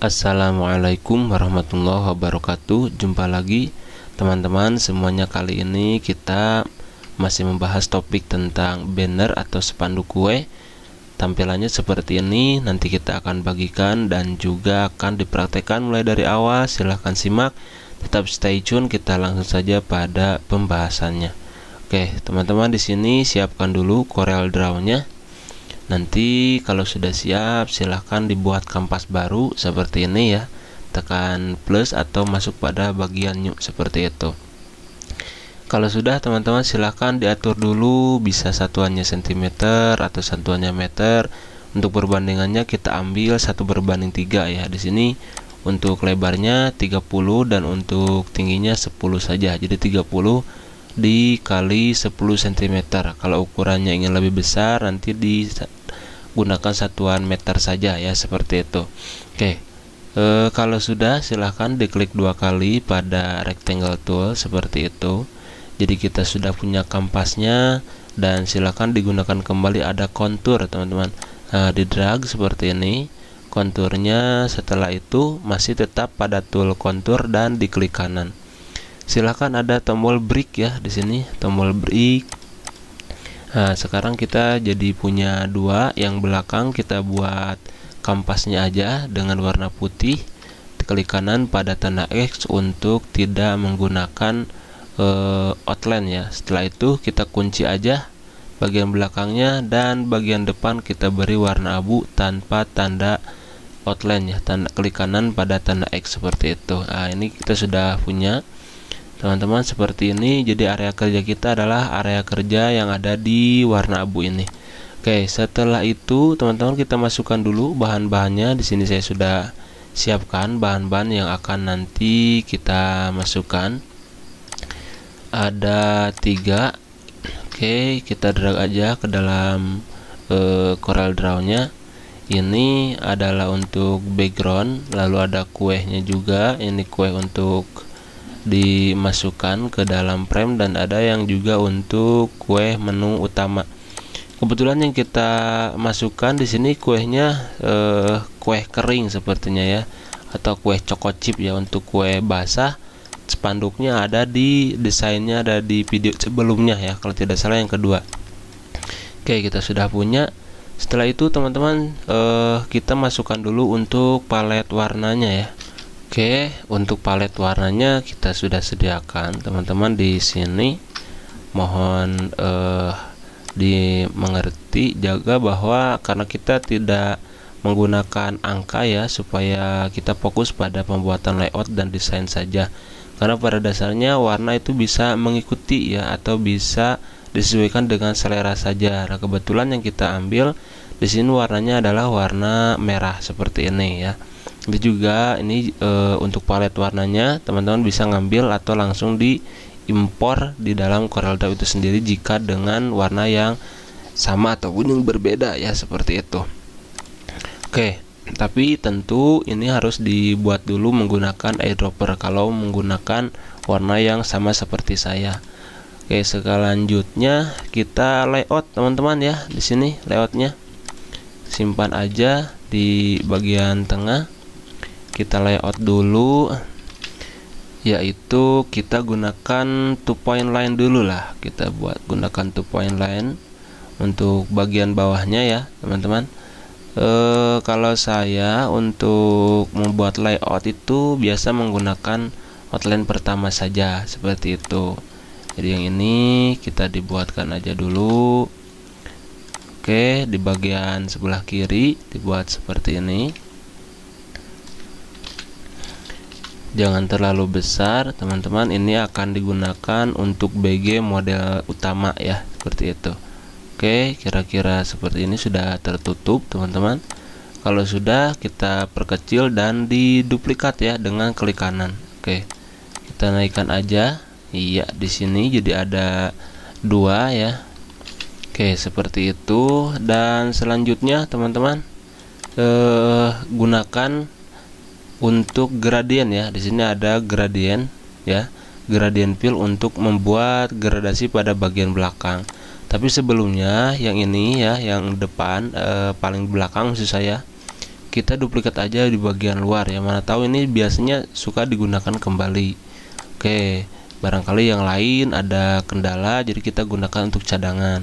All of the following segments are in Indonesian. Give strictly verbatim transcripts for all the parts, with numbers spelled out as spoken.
Assalamualaikum warahmatullahi wabarakatuh. Jumpa lagi teman-teman semuanya. Kali ini kita masih membahas topik tentang banner atau spanduk kue. Tampilannya seperti ini, nanti kita akan bagikan dan juga akan dipraktekkan mulai dari awal. Silahkan simak, tetap stay tune, kita langsung saja pada pembahasannya. Oke teman-teman, di sini siapkan dulu CorelDRAW-nya. Nanti kalau sudah siap silahkan dibuat kanvas baru seperti ini ya, tekan plus atau masuk pada bagian new seperti itu. Kalau sudah teman-teman silahkan diatur dulu, bisa satuannya sentimeter atau satuannya meter. Untuk perbandingannya kita ambil satu berbanding tiga ya. Di sini untuk lebarnya tiga puluh dan untuk tingginya sepuluh saja, jadi tiga puluh dikali sepuluh sentimeter. Kalau ukurannya ingin lebih besar nanti di gunakan satuan meter saja ya, seperti itu. Oke, e, kalau sudah silahkan diklik dua kali pada rectangle tool seperti itu. Jadi kita sudah punya kampasnya dan silahkan digunakan kembali ada kontur teman-teman. E, di drag seperti ini konturnya, setelah itu masih tetap pada tool kontur dan diklik kanan. Silahkan ada tombol break ya, di sini tombol break. Nah, sekarang kita jadi punya dua, yang belakang kita buat kampasnya aja dengan warna putih. Klik kanan pada tanda X untuk tidak menggunakan uh, outline ya. Setelah itu kita kunci aja bagian belakangnya dan bagian depan kita beri warna abu tanpa tanda outline ya. Tanda klik kanan pada tanda X seperti itu. Nah, ini kita sudah punya teman-teman seperti ini. Jadi area kerja kita adalah area kerja yang ada di warna abu ini. Oke, setelah itu teman-teman kita masukkan dulu bahan-bahannya. Di sini saya sudah siapkan bahan-bahan yang akan nanti kita masukkan, ada tiga. Oke, kita drag aja ke dalam eh, CorelDRAW-nya. Ini adalah untuk background, lalu ada kuenya juga. Ini kue untuk dimasukkan ke dalam frame dan ada yang juga untuk kue menu utama. Kebetulan yang kita masukkan di sini kuenya eh, kue kering sepertinya ya, atau kue cokocip ya. Untuk kue basah spanduknya ada di desainnya, ada di video sebelumnya ya kalau tidak salah yang kedua. Oke, kita sudah punya. Setelah itu teman-teman eh, kita masukkan dulu untuk palet warnanya ya. Oke, untuk palet warnanya kita sudah sediakan teman-teman di sini. Mohon eh, dimengerti, jaga bahwa karena kita tidak menggunakan angka ya, supaya kita fokus pada pembuatan layout dan desain saja. Karena pada dasarnya warna itu bisa mengikuti ya, atau bisa disesuaikan dengan selera saja. Nah, kebetulan yang kita ambil di sini warnanya adalah warna merah seperti ini ya. Ini juga ini e, untuk palet warnanya teman-teman bisa ngambil atau langsung diimpor di dalam CorelDRAW itu sendiri jika dengan warna yang sama ataupun yang berbeda ya, seperti itu. Oke, tapi tentu ini harus dibuat dulu menggunakan eyedropper kalau menggunakan warna yang sama seperti saya. Oke, selanjutnya kita layout teman-teman ya. Di sini layoutnya simpan aja di bagian tengah. Kita layout dulu, yaitu kita gunakan two point line dulu lah. Kita buat gunakan two point line untuk bagian bawahnya ya teman-teman. E, kalau saya untuk membuat layout itu biasa menggunakan outline pertama saja seperti itu. Jadi yang ini kita dibuatkan aja dulu. Oke, di bagian sebelah kiri dibuat seperti ini. Jangan terlalu besar teman-teman, ini akan digunakan untuk B G model utama ya, seperti itu. Oke, kira-kira seperti ini sudah tertutup teman-teman. Kalau sudah kita perkecil dan diduplikat ya dengan klik kanan. Oke, kita naikkan aja. Iya, di sini jadi ada dua ya. Oke, seperti itu. Dan selanjutnya teman-teman eh, gunakan untuk gradien ya. Di sini ada gradien ya, gradien fill untuk membuat gradasi pada bagian belakang. Tapi sebelumnya yang ini ya, yang depan eh, paling belakang maksud saya, kita duplikat aja di bagian luar, yang mana tahu ini biasanya suka digunakan kembali. Oke, barangkali yang lain ada kendala, jadi kita gunakan untuk cadangan.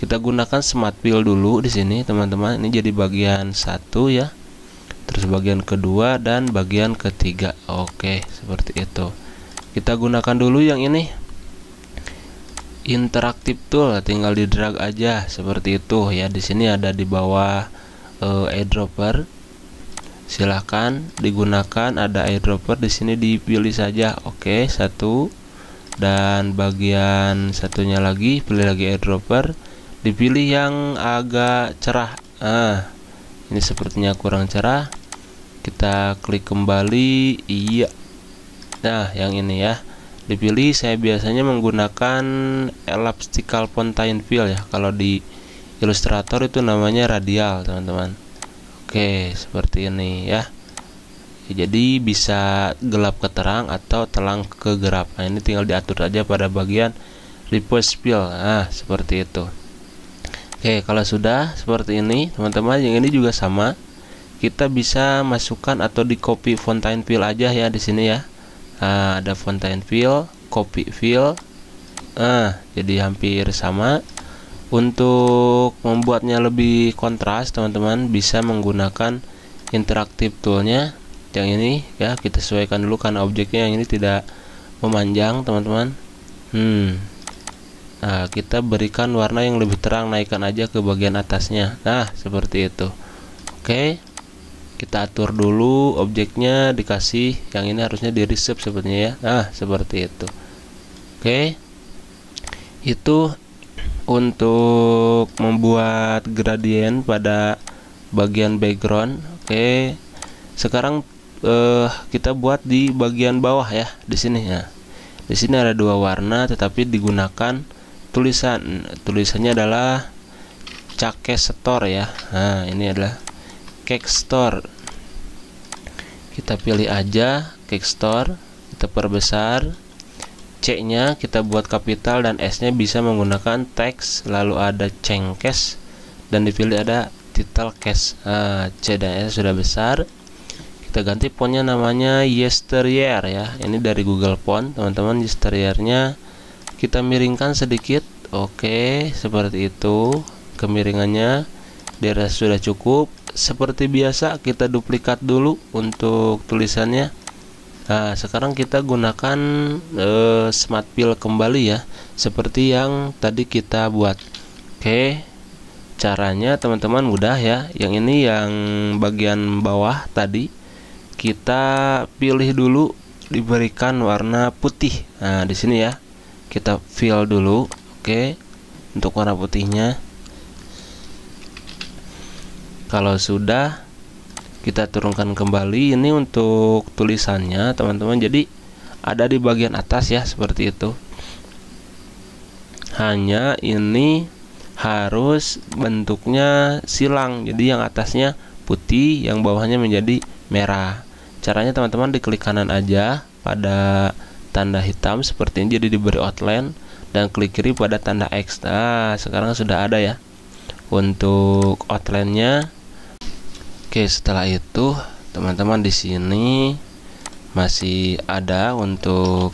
Kita gunakan smart fill dulu di sini, teman-teman. Ini jadi bagian satu ya. Terus bagian kedua dan bagian ketiga. Oke, seperti itu. Kita gunakan dulu yang ini. Interaktif tool, tinggal di drag aja seperti itu ya. Di sini ada di bawah uh, eyedropper. Silahkan digunakan, ada eyedropper di sini, dipilih saja. Oke, satu, dan bagian satunya lagi pilih lagi eyedropper. Dipilih yang agak cerah. Ah, ini sepertinya kurang cerah. Kita klik kembali. Iya. Nah, yang ini ya. Dipilih. Saya biasanya menggunakan elliptical fountain fill ya. Kalau di Illustrator itu namanya radial, teman-teman. Oke, seperti ini ya. Jadi bisa gelap ke terang atau terang ke gelap. Nah, ini tinggal diatur aja pada bagian reverse fill. Nah, seperti itu. Oke, kalau sudah seperti ini, teman-teman, yang ini juga sama. Kita bisa masukkan atau di copy fountain fill aja ya di sini ya. Nah, ada fountain fill, copy fill. Nah, jadi hampir sama. Untuk membuatnya lebih kontras, teman-teman, bisa menggunakan interaktif toolnya yang ini ya. Kita sesuaikan dulu karena objeknya yang ini tidak memanjang, teman-teman. Hmm. Nah, kita berikan warna yang lebih terang, naikkan aja ke bagian atasnya. Nah, seperti itu. Oke, kita atur dulu objeknya, dikasih yang ini harusnya di reshape sepertinya ya. Nah, seperti itu. Oke, itu untuk membuat gradien pada bagian background. Oke, sekarang eh, kita buat di bagian bawah ya, di sini ya. Di sini ada dua warna, tetapi digunakan tulisan tulisannya adalah cake store ya. Nah, ini adalah cake store. Kita pilih aja cake store, kita perbesar. C nya kita buat kapital dan S nya bisa menggunakan teks, lalu ada cengkes dan dipilih ada title cash. Nah, C dan S sudah besar. Kita ganti fontnya namanya yesteryear ya. Ini dari Google Font, teman-teman. Yesteryear-nya kita miringkan sedikit. Oke, seperti itu. Kemiringannya daerah sudah cukup. Seperti biasa, kita duplikat dulu untuk tulisannya. Nah, sekarang kita gunakan eh, smart fill kembali ya, seperti yang tadi kita buat. Oke, caranya teman-teman mudah ya. Yang ini yang bagian bawah tadi, kita pilih dulu, diberikan warna putih. Nah, di sini ya. Kita fill dulu, oke, untuk warna putihnya. Kalau sudah, kita turunkan kembali. Ini untuk tulisannya, teman-teman. Jadi ada di bagian atas ya, seperti itu. Hanya ini harus bentuknya silang. Jadi yang atasnya putih, yang bawahnya menjadi merah. Caranya teman-teman diklik kanan aja pada tanda hitam seperti ini, jadi diberi outline, dan klik kiri pada tanda X. Nah, sekarang sudah ada ya untuk outline-nya. Oke, setelah itu teman-teman di sini masih ada untuk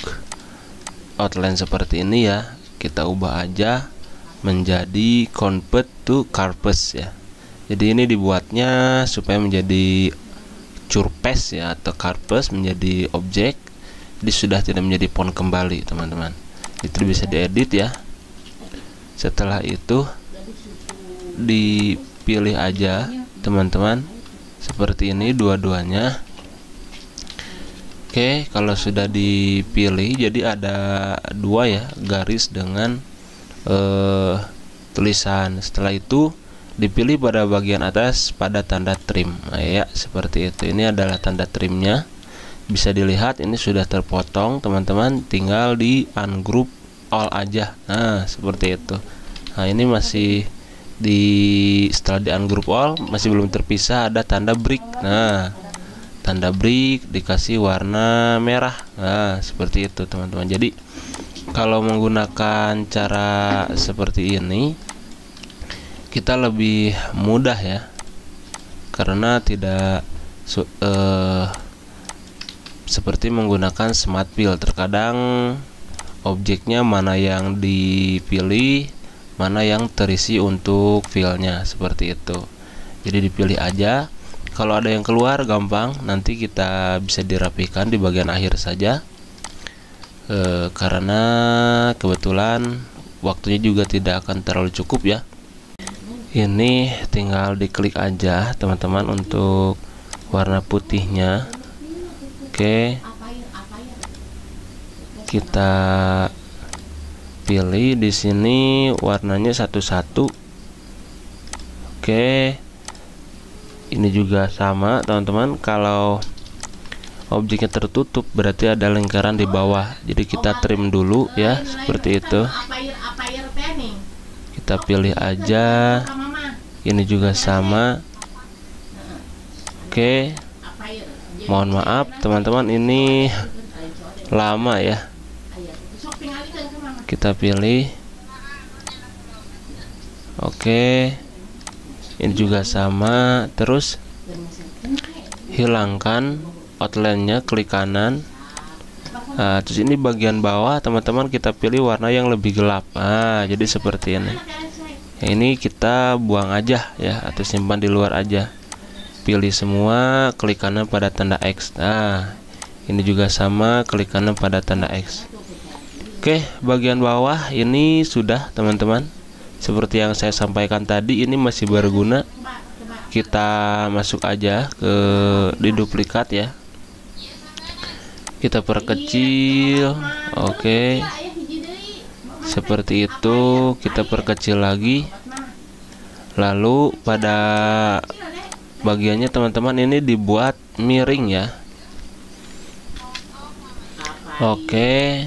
outline seperti ini ya. Kita ubah aja menjadi convert to corpus ya. Jadi ini dibuatnya supaya menjadi curpes ya, atau corpus, menjadi objek. Jadi sudah tidak menjadi font kembali, teman-teman. Itu bisa diedit ya. Setelah itu dipilih aja, teman-teman, seperti ini dua-duanya. Oke, kalau sudah dipilih, jadi ada dua ya, garis dengan eh, tulisan. Setelah itu dipilih pada bagian atas pada tanda trim. Nah, ya, seperti itu. Ini adalah tanda trimnya. Bisa dilihat ini sudah terpotong, teman-teman. Tinggal di ungroup all aja. Nah, seperti itu. Nah, ini masih di setelah di ungroup all masih belum terpisah, ada tanda break. Nah, tanda break dikasih warna merah. Nah, seperti itu, teman-teman. Jadi kalau menggunakan cara seperti ini, kita lebih mudah ya. karena tidak uh, seperti menggunakan smart fill. Terkadang objeknya mana yang dipilih, mana yang terisi untuk fillnya, seperti itu. Jadi dipilih aja. Kalau ada yang keluar gampang, nanti kita bisa dirapikan di bagian akhir saja, e, karena kebetulan waktunya juga tidak akan terlalu cukup ya. Ini tinggal diklik aja teman-teman untuk warna putihnya. Oke, kita pilih di sini warnanya satu-satu. Oke. Ini juga sama teman-teman. Kalau objeknya tertutup berarti ada lingkaran di bawah, jadi kita trim dulu ya, seperti itu. Kita pilih aja. Ini juga sama. Oke, mohon maaf teman-teman, ini lama ya. Kita pilih. Oke, ini juga sama. Terus hilangkan outline-nya, klik kanan. Nah, terus ini bagian bawah teman-teman, kita pilih warna yang lebih gelap. Ah, jadi seperti ini. Ini kita buang aja ya, atau simpan di luar aja. Pilih semua, klik kanan pada tanda X. Nah, ini juga sama, klik kanan pada tanda X. Oke, bagian bawah ini sudah teman-teman. Seperti yang saya sampaikan tadi, ini masih berguna. Kita masuk aja ke di duplikat ya. Kita perkecil. Oke, seperti itu. Kita perkecil lagi. Lalu pada bagiannya teman-teman ini dibuat miring ya. Oke,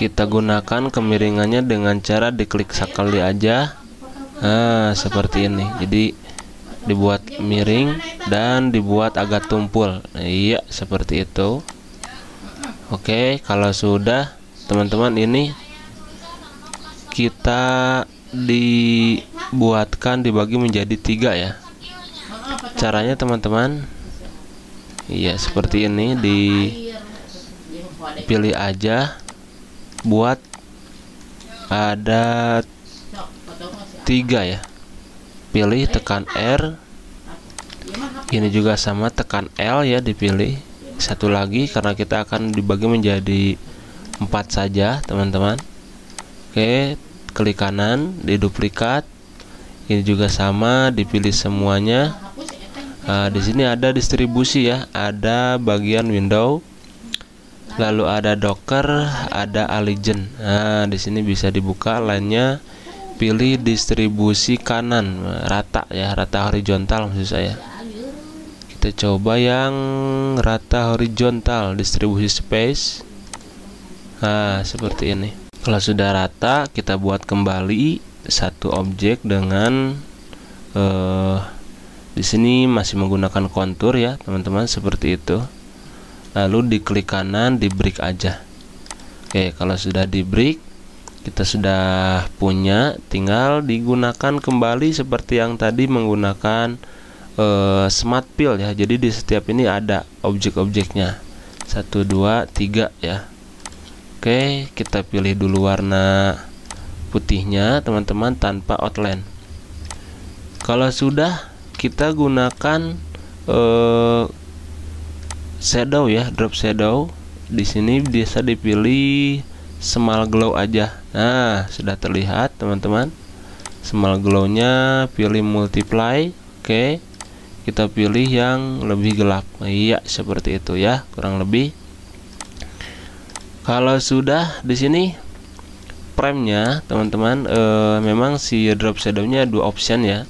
kita gunakan kemiringannya dengan cara diklik sekali aja. Nah, seperti ini. Jadi dibuat miring dan dibuat agak tumpul. Nah, iya, seperti itu. Oke, kalau sudah teman-teman, ini kita dibuatkan dibagi menjadi tiga ya. Caranya teman-teman, iya seperti ini. Dipilih aja, buat ada tiga ya. Pilih, tekan R. Ini juga sama, tekan L ya, dipilih satu lagi karena kita akan dibagi menjadi empat saja teman-teman. Oke, klik kanan di duplikat. Ini juga sama, dipilih semuanya. Nah, di sini ada distribusi ya, ada bagian window, lalu ada docker, ada aligen. Nah, di sini bisa dibuka lainnya. Pilih distribusi kanan rata ya, rata horizontal maksud saya. Kita coba yang rata horizontal, distribusi space. Nah, seperti ini. Kalau sudah rata, kita buat kembali satu objek dengan eh, di sini masih menggunakan kontur ya teman-teman, seperti itu. Lalu diklik kanan, di break aja. Oke, kalau sudah di break, kita sudah punya, tinggal digunakan kembali seperti yang tadi menggunakan e, smart fill ya. Jadi di setiap ini ada objek-objeknya, satu, dua, tiga ya. Oke, kita pilih dulu warna putihnya teman-teman tanpa outline. Kalau sudah, kita gunakan e, shadow ya, drop shadow. Di sini biasa dipilih small glow aja. Nah, sudah terlihat teman-teman small glow-nya. Pilih multiply. Oke, kita pilih yang lebih gelap. Nah, iya seperti itu ya, kurang lebih. Kalau sudah, di sini frame-nya teman-teman e, memang si drop shadow-nya dua option ya,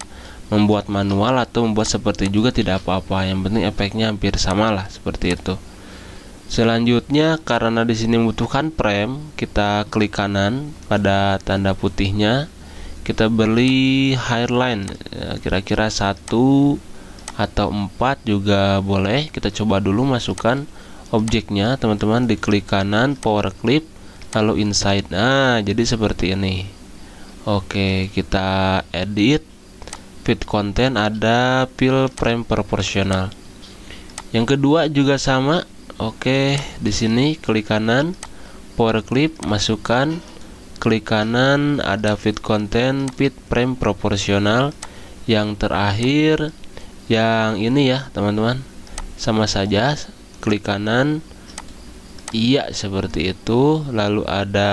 membuat manual atau membuat seperti juga tidak apa-apa, yang penting efeknya hampir sama lah, seperti itu. Selanjutnya, karena di sini membutuhkan frame, kita klik kanan pada tanda putihnya. Kita beli hairline kira-kira satu atau empat juga boleh. Kita coba dulu masukkan objeknya teman-teman, diklik kanan, power clip, lalu inside. Nah, jadi seperti ini. Oke, kita edit. feed content, ada fill frame proporsional. Yang kedua juga sama. Oke, di sini klik kanan, power clip, masukkan, klik kanan, ada feed content, feed frame proporsional. Yang terakhir, yang ini ya teman-teman, sama saja, klik kanan, iya seperti itu, lalu ada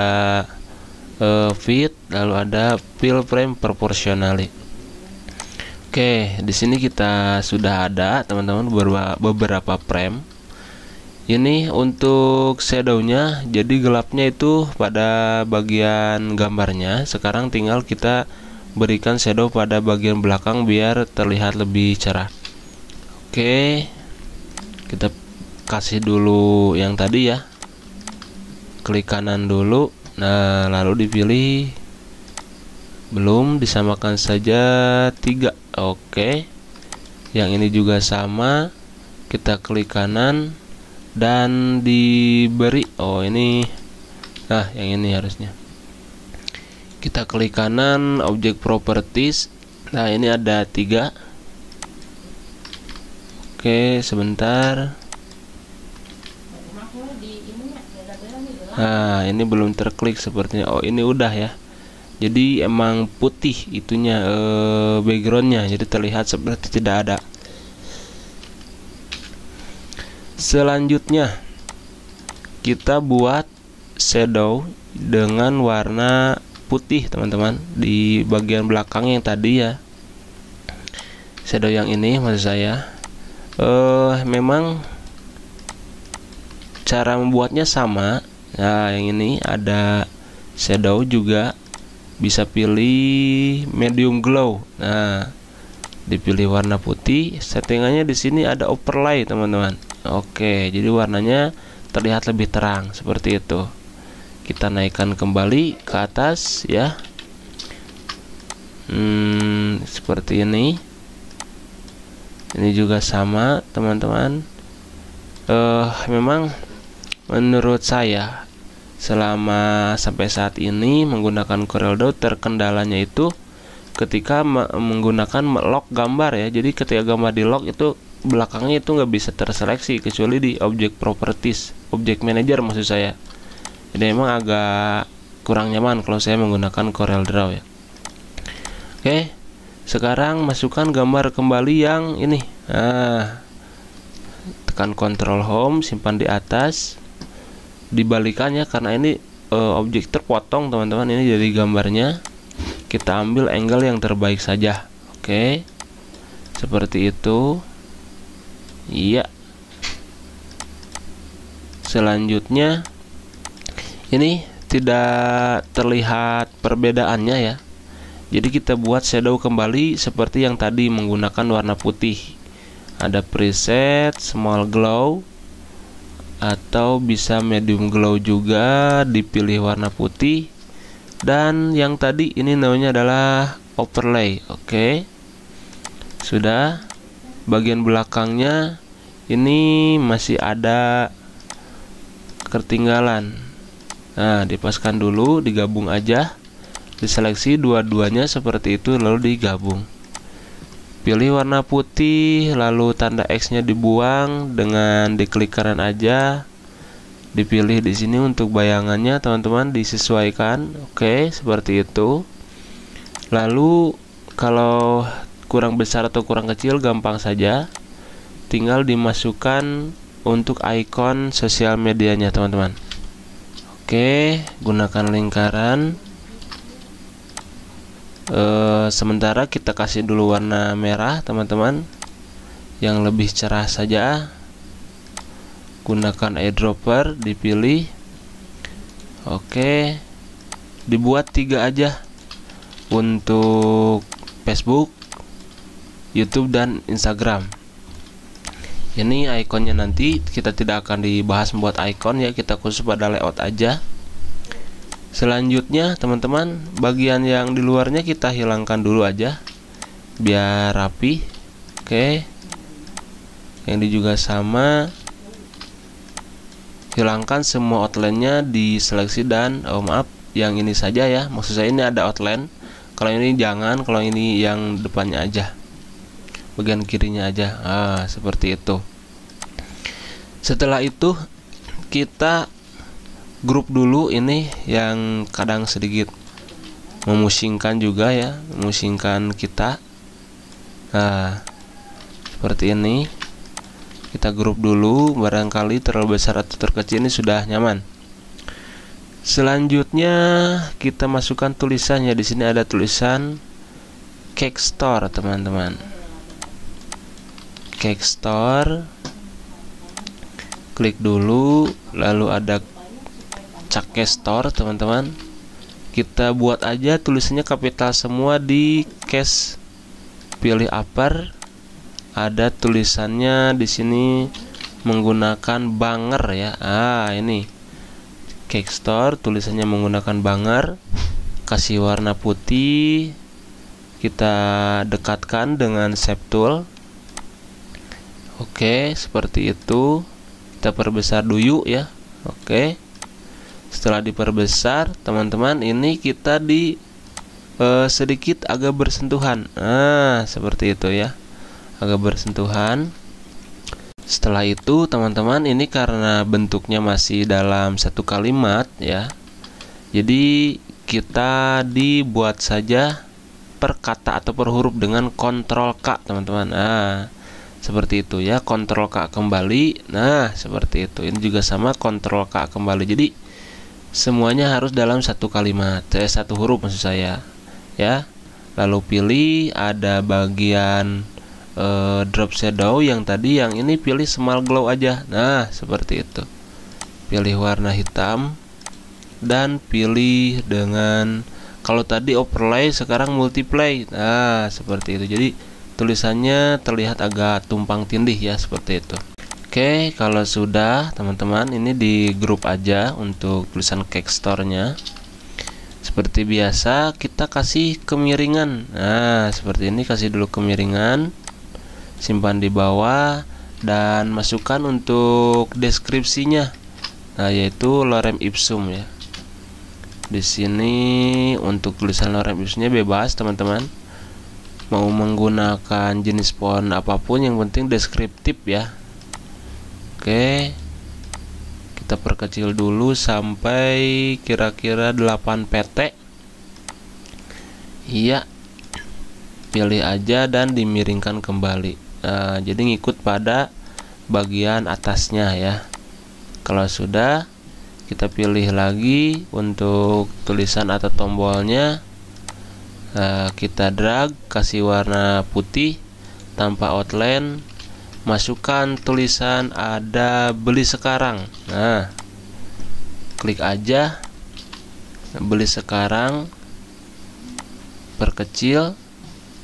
uh, fit, lalu ada fill frame proportionally. Oke, di sini kita sudah ada teman-teman beberapa frame. Ini untuk shadownya, jadi gelapnya itu pada bagian gambarnya. Sekarang tinggal kita berikan shadow pada bagian belakang biar terlihat lebih cerah. Oke, kita kasih dulu yang tadi ya, klik kanan dulu, nah lalu dipilih belum, disamakan saja tiga. Oke, yang ini juga sama, kita klik kanan dan diberi, oh ini, nah yang ini harusnya, kita klik kanan, objek properties, nah ini ada tiga. Oke, sebentar. Nah ini belum terklik sepertinya. Oh ini udah ya. Jadi emang putih itunya, eh, backgroundnya, jadi terlihat seperti tidak ada. Selanjutnya kita buat shadow dengan warna putih teman-teman di bagian belakang yang tadi ya. Shadow yang ini maksud saya. Eh, memang cara membuatnya sama. Nah yang ini ada shadow juga, bisa pilih medium glow, nah dipilih warna putih, settingannya di sini ada overlay teman-teman. Oke, jadi warnanya terlihat lebih terang seperti itu. Kita naikkan kembali ke atas ya, hmm, seperti ini. Ini juga sama teman-teman. Eh, memang menurut saya selama sampai saat ini menggunakan CorelDRAW terkendalanya itu ketika menggunakan lock gambar ya. Jadi ketika gambar di lock itu belakangnya itu nggak bisa terseleksi kecuali di object properties, object manager maksud saya. Jadi emang agak kurang nyaman kalau saya menggunakan CorelDRAW ya. Oke, sekarang masukkan gambar kembali yang ini. Nah, tekan Ctrl Home, simpan di atas, dibalikannya karena ini e, objek terpotong teman-teman. Ini jadi gambarnya, kita ambil angle yang terbaik saja. Oke, seperti itu. Iya. Selanjutnya ini tidak terlihat perbedaannya ya. Jadi kita buat shadow kembali seperti yang tadi menggunakan warna putih. Ada preset small glow atau bisa medium glow juga, dipilih warna putih, dan yang tadi ini namanya adalah overlay. Oke, sudah. Bagian belakangnya ini masih ada ketinggalan, nah dipaskan dulu, digabung aja, diseleksi dua-duanya seperti itu lalu digabung, pilih warna putih, lalu tanda X nya dibuang dengan diklik kanan aja, dipilih di sini untuk bayangannya teman-teman, disesuaikan. Oke, seperti itu. Lalu kalau kurang besar atau kurang kecil gampang saja, tinggal dimasukkan untuk icon sosial medianya teman-teman. Oke, gunakan lingkaran. Uh, sementara kita kasih dulu warna merah teman-teman, yang lebih cerah saja. Gunakan eyedropper, dipilih. Oke, dibuat tiga aja untuk Facebook, YouTube, dan Instagram. Ini ikonnya nanti kita tidak akan dibahas membuat icon ya, kita khusus pada layout aja. Selanjutnya teman-teman, bagian yang di luarnya kita hilangkan dulu aja biar rapi. Oke, yang ini juga sama, hilangkan semua outline nya diseleksi dan oh maaf yang ini saja ya, maksud saya ini ada outline, Kalau ini jangan, kalau ini yang depannya aja, bagian kirinya aja. Ah, seperti itu. Setelah itu kita grup dulu ini yang kadang sedikit memusingkan juga ya, memusingkan kita. Nah, seperti ini kita grup dulu, barangkali terlalu besar atau terkecil, ini sudah nyaman. Selanjutnya kita masukkan tulisannya. Di sini ada tulisan Cake Store, teman-teman. Cake Store, klik dulu, lalu ada Cake Store, teman-teman. Kita buat aja tulisannya kapital semua di case, pilih upper. Ada tulisannya di sini menggunakan banger ya. Ah, ini Cake Store tulisannya menggunakan banger. Kasih warna putih. Kita dekatkan dengan shape tool. Oke, seperti itu. Kita perbesar dulu ya. Oke. Setelah diperbesar, teman-teman, ini kita di eh, sedikit agak bersentuhan. Nah, seperti itu ya. Agak bersentuhan. Setelah itu, teman-teman, ini karena bentuknya masih dalam satu kalimat ya, jadi kita dibuat saja per kata atau per huruf dengan kontrol K, teman-teman. Nah, seperti itu ya, kontrol K kembali. Nah, seperti itu. Ini juga sama, kontrol K kembali. Jadi semuanya harus dalam satu kalimat, eh, satu huruf maksud saya ya. Lalu pilih ada bagian Uh, drop shadow yang tadi, yang ini pilih small glow aja. Nah, seperti itu. Pilih warna hitam dan pilih dengan, kalau tadi overlay sekarang multiply. Nah, seperti itu. Jadi tulisannya terlihat agak tumpang tindih ya, seperti itu. Oke, kalau sudah, teman-teman, ini di grup aja untuk tulisan Cake Store-nya. Seperti biasa kita kasih kemiringan. Nah, seperti ini, kasih dulu kemiringan, simpan di bawah, dan masukkan untuk deskripsinya. Nah, yaitu lorem ipsum ya. Di sini untuk tulisan lorem ipsumnya bebas, teman-teman. Mau menggunakan jenis font apapun, yang penting deskriptif ya. Oke. Kita perkecil dulu sampai kira-kira delapan P T. Iya. Pilih aja dan dimiringkan kembali. Nah, jadi ngikut pada bagian atasnya ya. Kalau sudah, kita pilih lagi untuk tulisan atau tombolnya. Nah, kita drag, kasih warna putih tanpa outline, masukkan tulisan ada beli sekarang. Nah, klik aja beli sekarang, perkecil,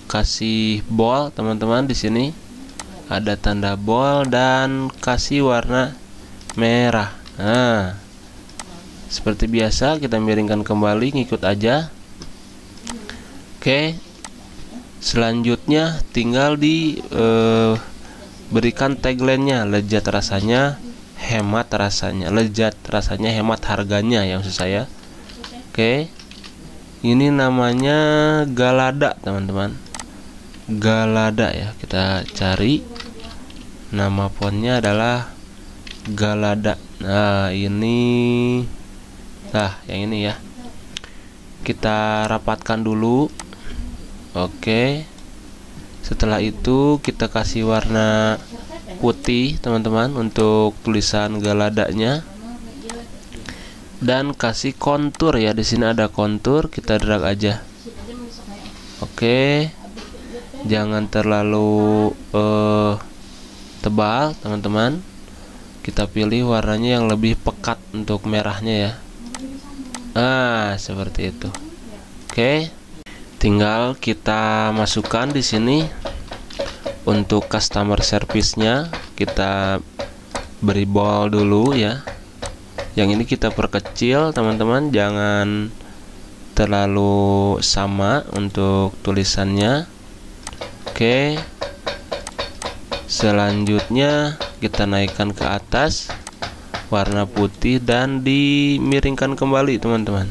kasih bold, teman-teman. Di sini ada tanda bold dan kasih warna merah. Nah, seperti biasa kita miringkan kembali, ngikut aja. Oke. Selanjutnya tinggal di eh, berikan tagline-nya, lezat rasanya, hemat rasanya. Lezat rasanya, hemat harganya ya maksud saya. Oke. Ini namanya Galada, teman-teman. Galada ya, kita cari nama fontnya adalah Galada. Nah, ini, nah yang ini ya, kita rapatkan dulu. Oke. Setelah itu kita kasih warna putih, teman-teman, untuk tulisan Galadanya, dan kasih kontur ya. Di sini ada kontur, kita drag aja. Oke. Jangan terlalu eh, tebal, teman-teman. Kita pilih warnanya yang lebih pekat untuk merahnya ya. Nah, seperti itu. Oke. Tinggal kita masukkan di sini untuk customer service-nya. Kita beri bold dulu ya. Yang ini kita perkecil, teman-teman. Jangan terlalu sama untuk tulisannya. Oke. Selanjutnya kita naikkan ke atas warna putih dan dimiringkan kembali, teman-teman.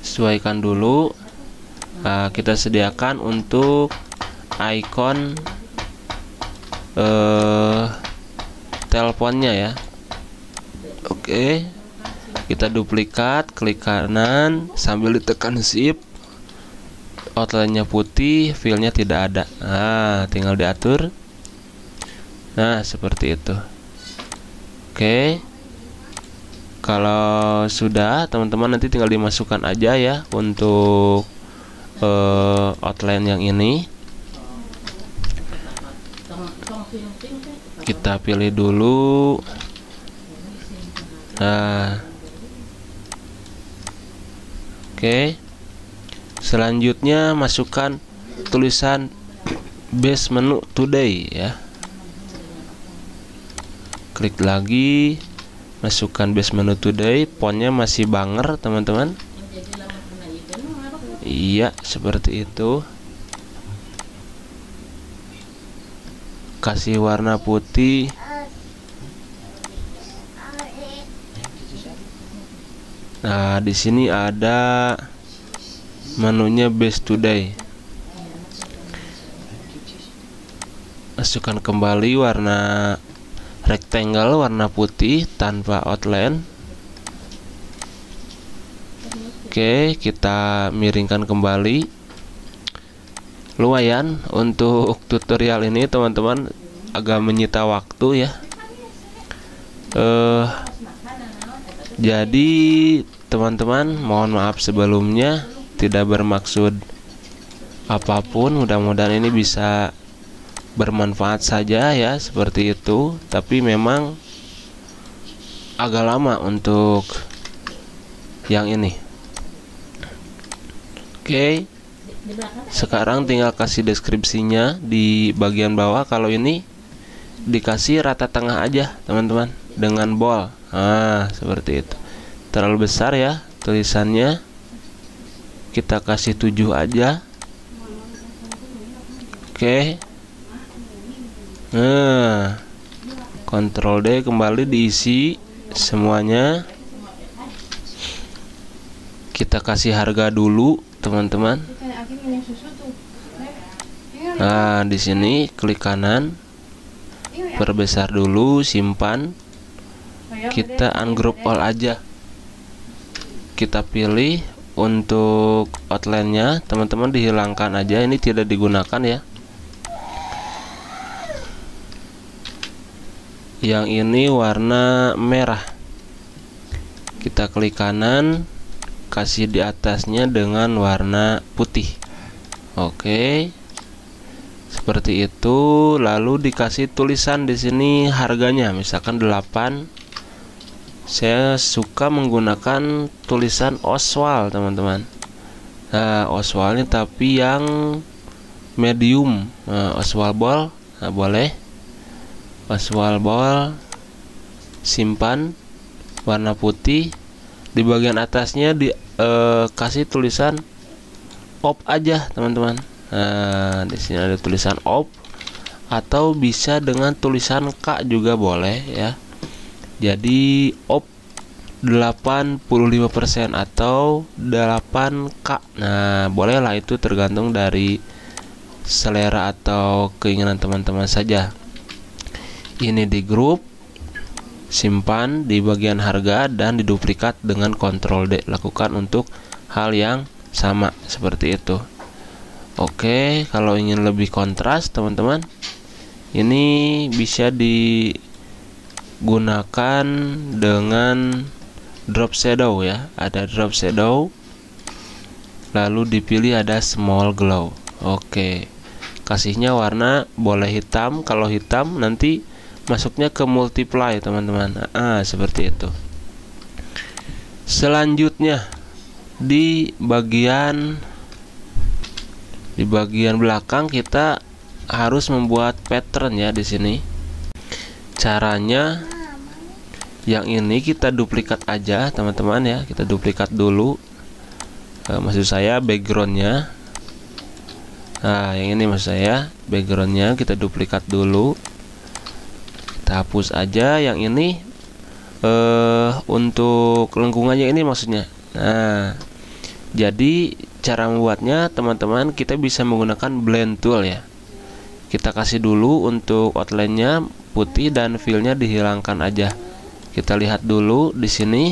Sesuaikan dulu. uh, kita sediakan untuk icon uh, teleponnya ya. Oke, okay. Kita duplikat, klik kanan sambil ditekan shift. Outline-nya putih, filenya tidak ada. Nah, tinggal diatur. Nah, seperti itu. Oke, okay. Kalau sudah, teman-teman nanti tinggal dimasukkan aja ya untuk uh, outline yang ini. Kita pilih dulu. Nah, oke. Okay. Selanjutnya masukkan tulisan base menu today ya. Klik lagi, masukkan base menu today. Fontnya masih banger teman-teman. Iya, seperti itu. Kasih warna putih. Nah, di sini ada menunya base today. Masukkan kembali warna rectangle, warna putih tanpa outline. Oke, kita miringkan kembali. Lumayan untuk tutorial ini teman-teman, agak menyita waktu ya. Eh, jadi teman-teman mohon maaf sebelumnya, tidak bermaksud apapun, mudah-mudahan ini bisa bermanfaat saja ya, seperti itu. Tapi memang agak lama untuk yang ini. Oke, sekarang tinggal kasih deskripsinya di bagian bawah. Kalau ini dikasih rata tengah aja teman-teman, dengan bold. Nah, seperti itu. Terlalu besar ya tulisannya, kita kasih tujuh aja. Oke, okay. Nah, Ctrl D kembali, diisi semuanya. Kita kasih harga dulu teman-teman. Nah, di sini klik kanan, perbesar dulu, simpan. Kita ungroup all aja. Kita pilih untuk outline-nya teman-teman, dihilangkan aja, ini tidak digunakan ya. Yang ini warna merah, kita klik kanan, kasih di atasnya dengan warna putih. Oke, seperti itu. Lalu dikasih tulisan di sini harganya, misalkan delapan. Saya suka menggunakan tulisan Oswald teman-teman. Nah, Oswald ini tapi yang medium. Nah, Oswald ball, nah, boleh. Oswald ball, simpan, warna putih. Di bagian atasnya dikasih eh, tulisan op aja teman-teman. Nah, di sini ada tulisan op, atau bisa dengan tulisan K juga boleh ya. Jadi op delapan puluh lima persen atau delapan K. Nah, bolehlah, itu tergantung dari selera atau keinginan teman-teman saja. Ini di grup, simpan di bagian harga, dan diduplikat dengan Ctrl D. Lakukan untuk hal yang sama, seperti itu. Oke, kalau ingin lebih kontras teman-teman, ini bisa di gunakan dengan drop shadow ya. Ada drop shadow, lalu dipilih ada small glow. Oke, kasihnya warna, boleh hitam. Kalau hitam nanti masuknya ke multiply teman-teman. Ah, seperti itu. Selanjutnya di bagian di bagian belakang kita harus membuat pattern ya. Di sini caranya yang ini kita duplikat aja teman-teman ya. Kita duplikat dulu, e, maksud saya backgroundnya. Nah, yang ini maksud saya backgroundnya, kita duplikat dulu, kita hapus aja. Yang ini e, untuk lengkungannya ini maksudnya. Nah, jadi cara membuatnya teman-teman, kita bisa menggunakan blend tool ya. Kita kasih dulu untuk outline-nya putih dan fill-nya dihilangkan aja. Kita lihat dulu di sini.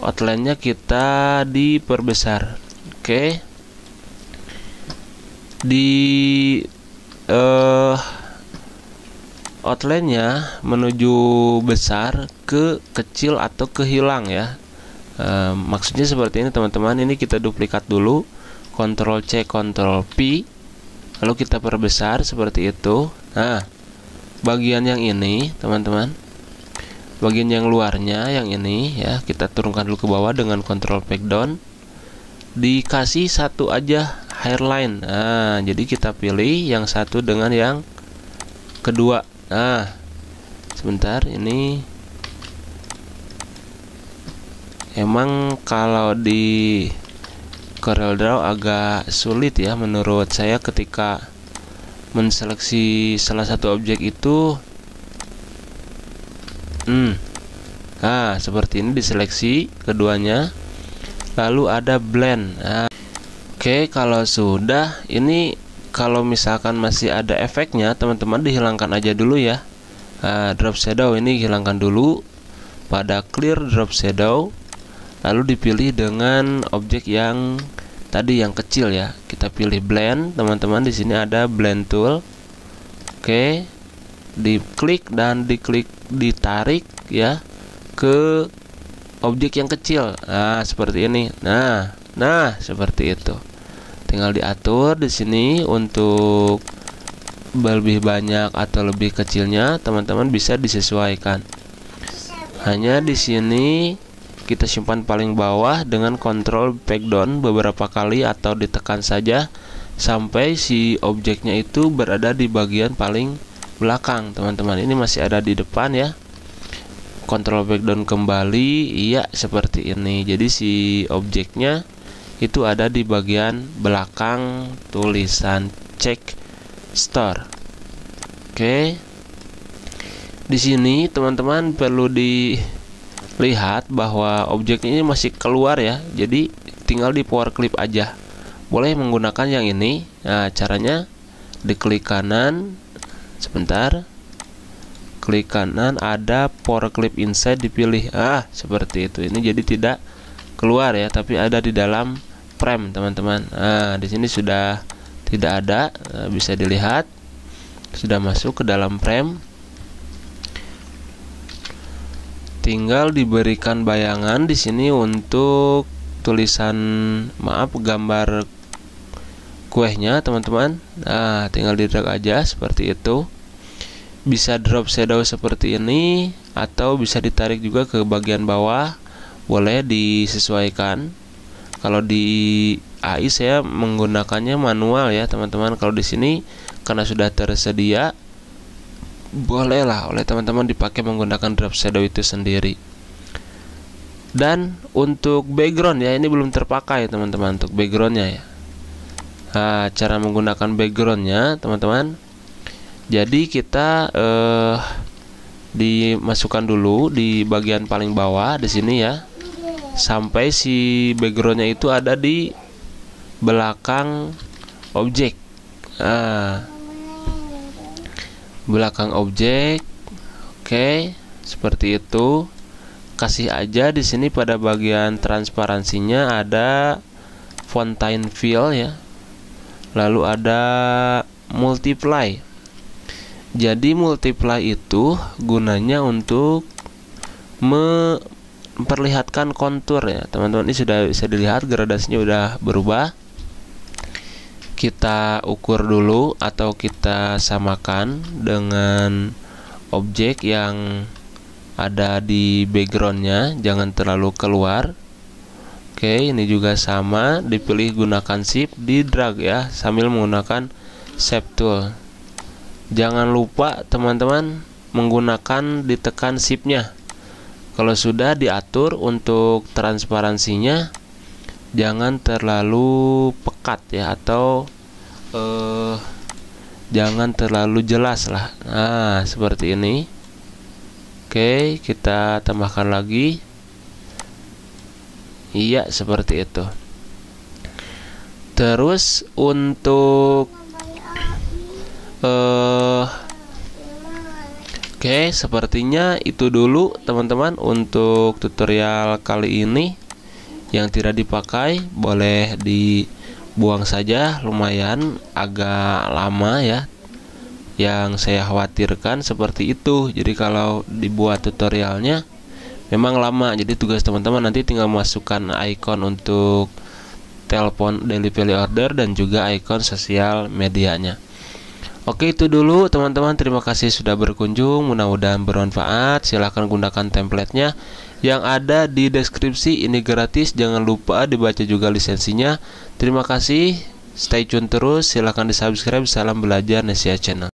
Outline-nya kita diperbesar. Oke. Di eh outline-nya menuju besar ke kecil atau ke hilang ya. E, maksudnya seperti ini teman-teman. Ini kita duplikat dulu, Ctrl C Ctrl P, lalu kita perbesar seperti itu. Nah, bagian yang ini teman-teman, bagian yang luarnya yang ini ya, kita turunkan dulu ke bawah dengan Ctrl Back Down. Dikasih satu aja hairline. Nah, jadi kita pilih yang satu dengan yang kedua. Nah, sebentar, ini emang kalau di CorelDRAW agak sulit ya menurut saya ketika menseleksi salah satu objek itu. hmm. Nah, seperti ini diseleksi keduanya, lalu ada blend. Nah, oke, kalau sudah ini, kalau misalkan masih ada efeknya teman-teman, dihilangkan aja dulu ya. Nah, drop shadow ini hilangkan dulu pada clear drop shadow, lalu dipilih dengan objek yang tadi yang kecil ya. Kita pilih blend teman-teman, di sini ada blend tool. Oke, diklik dan diklik ditarik ya ke objek yang kecil. Nah, seperti ini. Nah, nah seperti itu. Tinggal diatur di sini untuk lebih banyak atau lebih kecilnya teman-teman bisa disesuaikan. Hanya di sini kita simpan paling bawah dengan Ctrl Back Down beberapa kali atau ditekan saja sampai si objeknya itu berada di bagian paling belakang teman-teman. Ini masih ada di depan ya. Ctrl Back Down kembali, iya seperti ini. Jadi si objeknya itu ada di bagian belakang tulisan check store. Oke. Di sini teman-teman perlu dilihat bahwa objeknya ini masih keluar ya. Jadi tinggal di power clip aja. Boleh menggunakan yang ini. Nah, caranya diklik kanan. Sebentar. Klik kanan, ada power clip inside, dipilih. Ah, seperti itu. Ini jadi tidak keluar ya, tapi ada di dalam frame teman-teman. Nah, di sini sudah tidak ada, bisa dilihat sudah masuk ke dalam frame. Tinggal diberikan bayangan di sini untuk tulisan, maaf, gambar kuenya teman-teman. Nah, tinggal di drag aja seperti itu. Bisa drop shadow seperti ini atau bisa ditarik juga ke bagian bawah. Boleh disesuaikan. Kalau di A I saya menggunakannya manual ya teman-teman. Kalau di sini karena sudah tersedia, bolehlah oleh teman-teman dipakai menggunakan drop shadow itu sendiri. Dan untuk background ya, ini belum terpakai teman-teman untuk backgroundnya ya. Nah, cara menggunakan backgroundnya teman-teman, jadi kita eh, dimasukkan dulu di bagian paling bawah di sini ya, sampai si backgroundnya itu ada di belakang objek. Nah, belakang objek, oke, seperti itu. Kasih aja di sini pada bagian transparansinya ada fountain fill ya, lalu ada multiply. Jadi multiply itu gunanya untuk me memperlihatkan kontur ya teman-teman. Ini sudah bisa dilihat gradasinya udah berubah. Kita ukur dulu atau kita samakan dengan objek yang ada di backgroundnya, jangan terlalu keluar. Oke, ini juga sama, dipilih gunakan shift, di drag ya sambil menggunakan shape tool. Jangan lupa teman-teman menggunakan ditekan shiftnya. Kalau sudah diatur untuk transparansinya, jangan terlalu pekat ya, atau eh, jangan terlalu jelas lah. Nah, seperti ini. Oke, kita tambahkan lagi. Iya, seperti itu. Terus untuk uh, Oke, okay, sepertinya itu dulu teman-teman untuk tutorial kali ini. Yang tidak dipakai boleh dibuang saja, lumayan agak lama ya. Yang saya khawatirkan seperti itu. Jadi kalau dibuat tutorialnya memang lama. Jadi tugas teman-teman nanti tinggal masukkan icon untuk telepon delivery order dan juga icon sosial medianya. Oke, itu dulu teman-teman, terima kasih sudah berkunjung, mudah-mudahan bermanfaat. Silahkan gunakan templatenya yang ada di deskripsi, ini gratis, jangan lupa dibaca juga lisensinya. Terima kasih, stay tune terus, silahkan di subscribe. Salam Belajarnesia Channel.